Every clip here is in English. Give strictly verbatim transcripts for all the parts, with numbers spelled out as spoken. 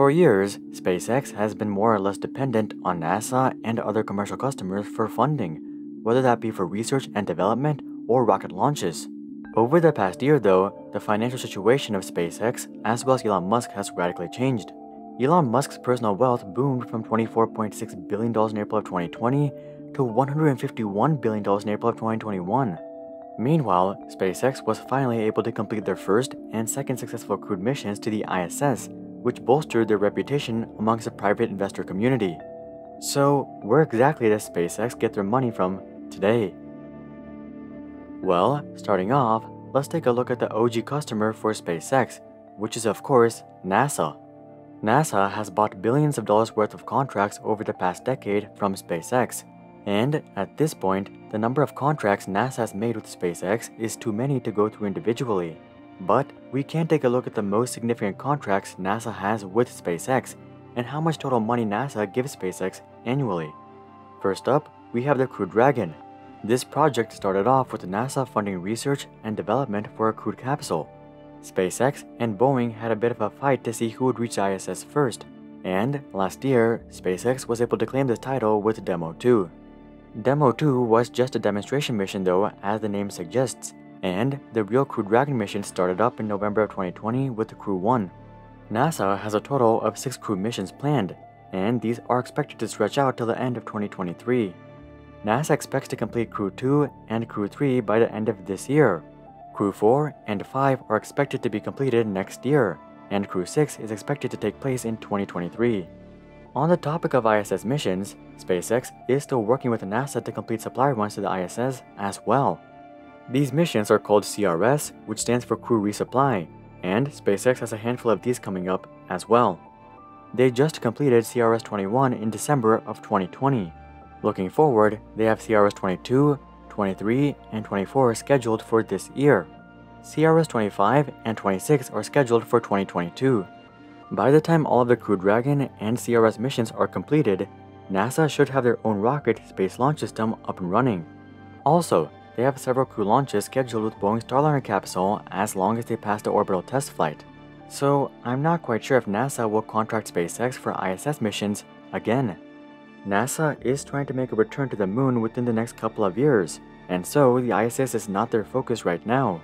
For years, SpaceX has been more or less dependent on NASA and other commercial customers for funding, whether that be for research and development or rocket launches. Over the past year though, the financial situation of SpaceX as well as Elon Musk has radically changed. Elon Musk's personal wealth boomed from twenty-four point six billion dollars in April of twenty twenty to one hundred fifty-one billion dollars in April of twenty twenty-one. Meanwhile, SpaceX was finally able to complete their first and second successful crewed missions to the I S S, which bolstered their reputation amongst the private investor community. So, where exactly does SpaceX get their money from today? Well, starting off, let's take a look at the O G customer for SpaceX, which is of course NASA. NASA has bought billions of dollars worth of contracts over the past decade from SpaceX, and at this point, the number of contracts NASA has made with SpaceX is too many to go through individually. But we can take a look at the most significant contracts NASA has with SpaceX and how much total money NASA gives SpaceX annually. First up, we have the Crew Dragon. This project started off with NASA funding research and development for a crewed capsule. SpaceX and Boeing had a bit of a fight to see who would reach I S S first, and last year, SpaceX was able to claim this title with Demo two. Demo two was just a demonstration mission though, as the name suggests, and the real Crew Dragon mission started up in November of twenty twenty with Crew one. NASA has a total of six crew missions planned, and these are expected to stretch out till the end of twenty twenty-three. NASA expects to complete Crew two and Crew three by the end of this year. Crew four and five are expected to be completed next year, and Crew six is expected to take place in twenty twenty-three. On the topic of I S S missions, SpaceX is still working with NASA to complete supplier runs to the I S S as well. These missions are called C R S, which stands for Crew Resupply, and SpaceX has a handful of these coming up as well. They just completed C R S twenty-one in December of twenty twenty. Looking forward, they have C R S twenty-two, twenty-three, and twenty-four scheduled for this year. C R S twenty-five and twenty-six are scheduled for twenty twenty-two. By the time all of the Crew Dragon and C R S missions are completed, NASA should have their own rocket space launch system up and running. Also, they have several crew launches scheduled with Boeing's Starliner capsule as long as they pass the orbital test flight. So, I'm not quite sure if NASA will contract SpaceX for I S S missions again. NASA is trying to make a return to the moon within the next couple of years, and so the I S S is not their focus right now.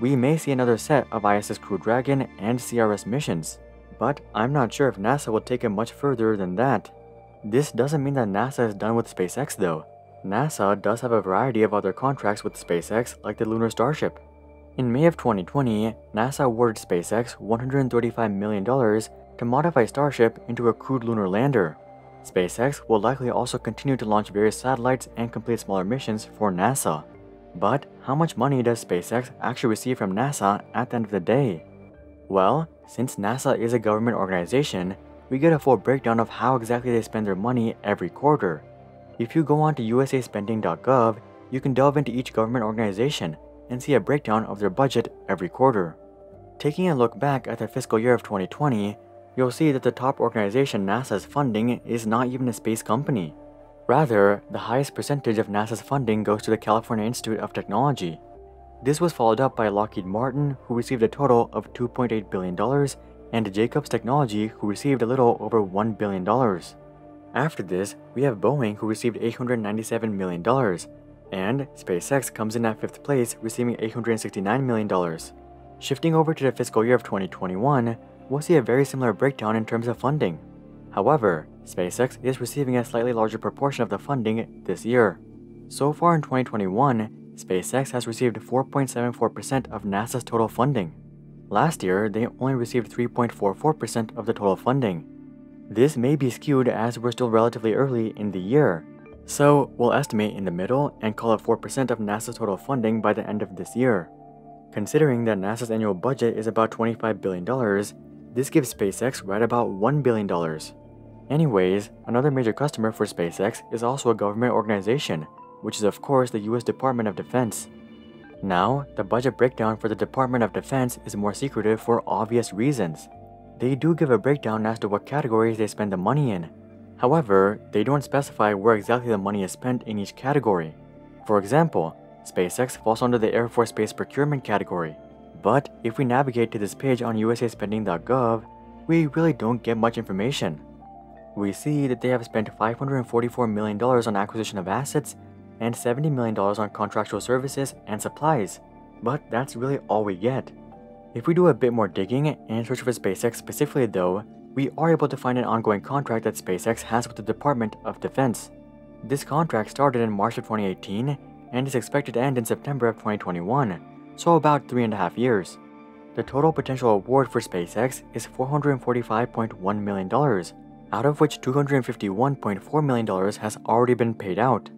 We may see another set of I S S Crew Dragon and C R S missions, but I'm not sure if NASA will take it much further than that. This doesn't mean that NASA is done with SpaceX though. NASA does have a variety of other contracts with SpaceX, like the lunar Starship. In May of twenty twenty, NASA awarded SpaceX one hundred thirty-five million dollars to modify Starship into a crewed lunar lander. SpaceX will likely also continue to launch various satellites and complete smaller missions for NASA. But how much money does SpaceX actually receive from NASA at the end of the day? Well, since NASA is a government organization, we get a full breakdown of how exactly they spend their money every quarter. If you go on to U S A spending dot gov, you can delve into each government organization and see a breakdown of their budget every quarter. Taking a look back at the fiscal year of twenty twenty, you'll see that the top organization NASA's funding is not even a space company. Rather, the highest percentage of NASA's funding goes to the California Institute of Technology. This was followed up by Lockheed Martin, who received a total of two point eight billion dollars, and Jacobs Technology, who received a little over one billion dollars. After this, we have Boeing, who received eight hundred ninety-seven million dollars, and SpaceX comes in at fifth place, receiving eight hundred sixty-nine million dollars. Shifting over to the fiscal year of twenty twenty-one, we'll see a very similar breakdown in terms of funding. However, SpaceX is receiving a slightly larger proportion of the funding this year. So far in twenty twenty-one, SpaceX has received four point seven four percent of NASA's total funding. Last year, they only received three point four four percent of the total funding. This may be skewed as we're still relatively early in the year. So, we'll estimate in the middle and call it four percent of NASA's total funding by the end of this year. Considering that NASA's annual budget is about twenty-five billion dollars, this gives SpaceX right about one billion dollars. Anyways, another major customer for SpaceX is also a government organization, which is of course the U S Department of Defense. Now, the budget breakdown for the Department of Defense is more secretive for obvious reasons. They do give a breakdown as to what categories they spend the money in. However, they don't specify where exactly the money is spent in each category. For example, SpaceX falls under the Air Force Space Procurement category. But if we navigate to this page on U S A spending dot gov, we really don't get much information. We see that they have spent five hundred forty-four million dollars on acquisition of assets and seventy million dollars on contractual services and supplies, but that's really all we get. If we do a bit more digging and search for SpaceX specifically though, we are able to find an ongoing contract that SpaceX has with the Department of Defense. This contract started in March of twenty eighteen and is expected to end in September of twenty twenty-one, so about three and a half years. The total potential award for SpaceX is four hundred forty-five point one million dollars, out of which two hundred fifty-one point four million dollars has already been paid out.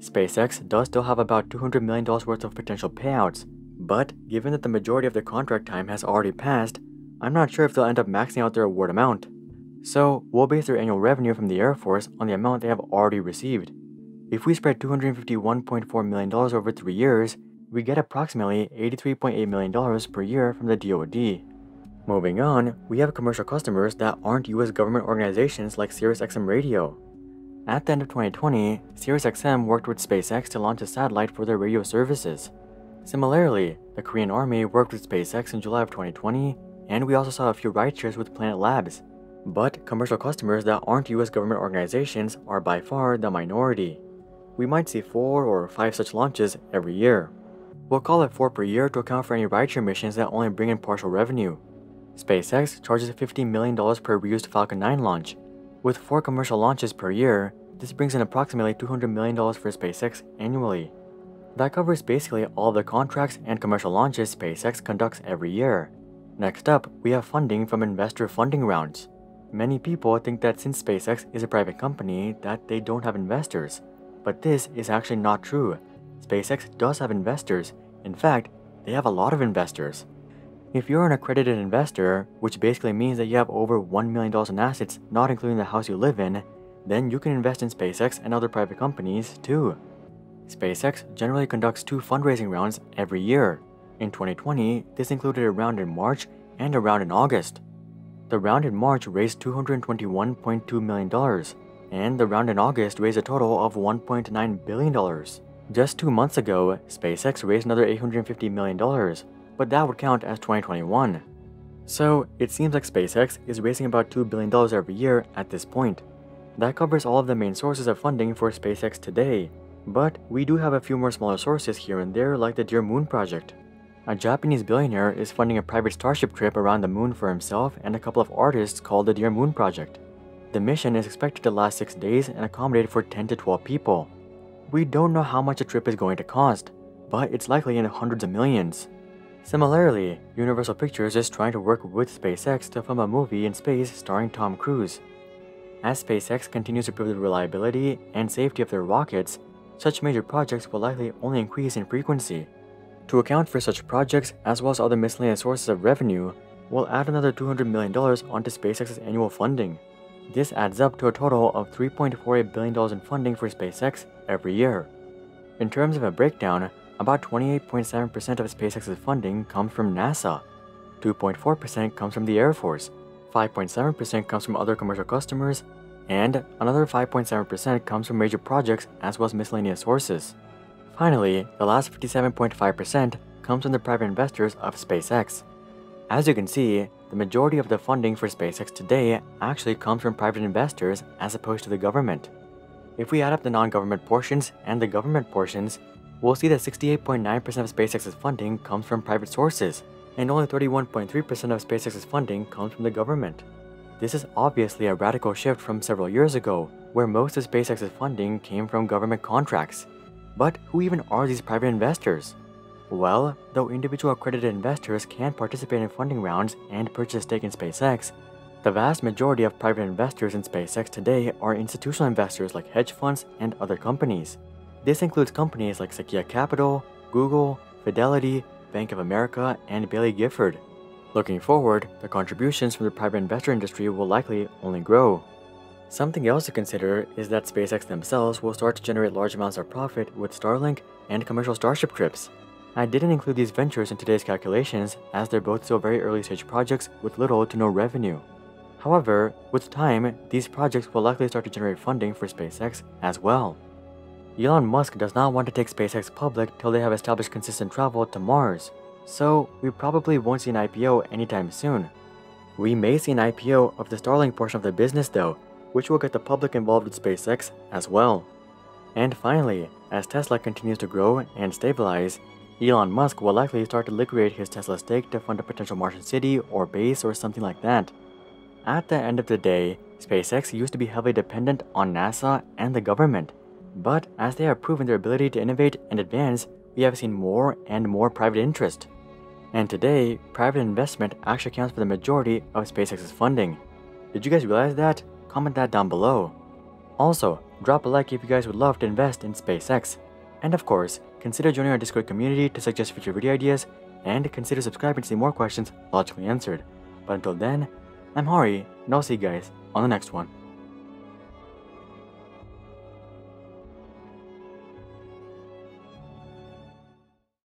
SpaceX does still have about two hundred million dollars worth of potential payouts, but given that the majority of their contract time has already passed, I'm not sure if they'll end up maxing out their award amount. So we'll base their annual revenue from the Air Force on the amount they have already received. If we spread two hundred fifty-one point four million dollars over three years, we get approximately eighty-three point eight million dollars per year from the D O D. Moving on, we have commercial customers that aren't U S government organizations like SiriusXM Radio. At the end of twenty twenty, SiriusXM worked with SpaceX to launch a satellite for their radio services. Similarly, the Korean Army worked with SpaceX in July of twenty twenty, and we also saw a few rideshares with Planet Labs. But commercial customers that aren't U S government organizations are by far the minority. We might see four or five such launches every year. We'll call it four per year to account for any rideshare missions that only bring in partial revenue. SpaceX charges fifty million dollars per reused Falcon nine launch. With four commercial launches per year, this brings in approximately two hundred million dollars for SpaceX annually. That covers basically all the contracts and commercial launches SpaceX conducts every year. Next up, we have funding from investor funding rounds. Many people think that since SpaceX is a private company that they don't have investors, but this is actually not true. SpaceX does have investors. In fact, they have a lot of investors. If you're an accredited investor, which basically means that you have over one million dollars in assets, not including the house you live in, then you can invest in SpaceX and other private companies too. SpaceX generally conducts two fundraising rounds every year. In twenty twenty, this included a round in March and a round in August. The round in March raised two hundred twenty-one point two million dollars, and the round in August raised a total of one point nine billion dollars. Just two months ago, SpaceX raised another eight hundred fifty million dollars, but that would count as twenty twenty-one. So it seems like SpaceX is raising about two billion dollars every year at this point. That covers all of the main sources of funding for SpaceX today, but we do have a few more smaller sources here and there, like the Dear Moon Project. A Japanese billionaire is funding a private Starship trip around the moon for himself and a couple of artists called the Dear Moon Project. The mission is expected to last six days and accommodate for ten to twelve people. We don't know how much a trip is going to cost, but it's likely in hundreds of millions. Similarly, Universal Pictures is trying to work with SpaceX to film a movie in space starring Tom Cruise. As SpaceX continues to prove the reliability and safety of their rockets, such major projects will likely only increase in frequency. To account for such projects, as well as other miscellaneous sources of revenue, we'll add another two hundred million dollars onto SpaceX's annual funding. This adds up to a total of three point four eight billion dollars in funding for SpaceX every year. In terms of a breakdown, about twenty-eight point seven percent of SpaceX's funding comes from NASA, two point four percent comes from the Air Force, five point seven percent comes from other commercial customers, and another five point seven percent comes from major projects as well as miscellaneous sources. Finally, the last fifty-seven point five percent comes from the private investors of SpaceX. As you can see, the majority of the funding for SpaceX today actually comes from private investors as opposed to the government. If we add up the non-government portions and the government portions, we'll see that sixty-eight point nine percent of SpaceX's funding comes from private sources, and only thirty-one point three percent of SpaceX's funding comes from the government. This is obviously a radical shift from several years ago, where most of SpaceX's funding came from government contracts. But who even are these private investors? Well, though individual accredited investors can participate in funding rounds and purchase a stake in SpaceX, the vast majority of private investors in SpaceX today are institutional investors like hedge funds and other companies. This includes companies like Sequoia Capital, Google, Fidelity, Bank of America, and Baillie Gifford. Looking forward, the contributions from the private investor industry will likely only grow. Something else to consider is that SpaceX themselves will start to generate large amounts of profit with Starlink and commercial Starship trips. I didn't include these ventures in today's calculations as they're both still very early stage projects with little to no revenue. However, with time, these projects will likely start to generate funding for SpaceX as well. Elon Musk does not want to take SpaceX public till they have established consistent travel to Mars, so we probably won't see an I P O anytime soon. We may see an I P O of the Starlink portion of the business though, which will get the public involved with SpaceX as well. And finally, as Tesla continues to grow and stabilize, Elon Musk will likely start to liquidate his Tesla stake to fund a potential Martian city or base or something like that. At the end of the day, SpaceX used to be heavily dependent on NASA and the government, but as they have proven their ability to innovate and advance, we have seen more and more private interest. And today, private investment actually accounts for the majority of SpaceX's funding. Did you guys realize that? Comment that down below. Also, drop a like if you guys would love to invest in SpaceX. And of course, consider joining our Discord community to suggest future video ideas, and consider subscribing to see more questions logically answered. But until then, I'm Hari, and I'll see you guys on the next one.